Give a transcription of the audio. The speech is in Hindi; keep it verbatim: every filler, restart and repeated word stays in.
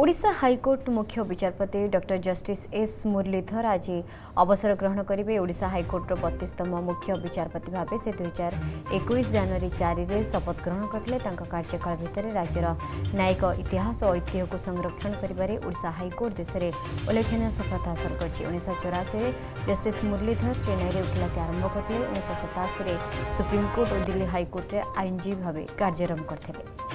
ओडिशा हाई कोर्ट मुख्य विचारपति डॉक्टर जस्टिस एस मुरलीधर आज अवसर ग्रहण करेंगे। ओडिशा हाई कोर्ट बत्तीसतम मुख्य विचारपति भाव से दुई हजार इक्कीस जनवरी चार में शपथ ग्रहण करते। कार्यकाल भितर राज्यर न्यायिक इतिहास और ऐतिह्य को संरक्षण करिबारे ओडिशा हाई कोर्ट देश में उल्लेखनीय सफलता हासिल करछि। उन्नीस चौरासी में जस्टिस मुरलीधर चेन्नई में वकिलाती आरंभ करते। उन्नीस सतासी में सुप्रीमकोर्ट और दिल्ली हाईकोर्ट में आईनजीवी भाव कार्यरत करते।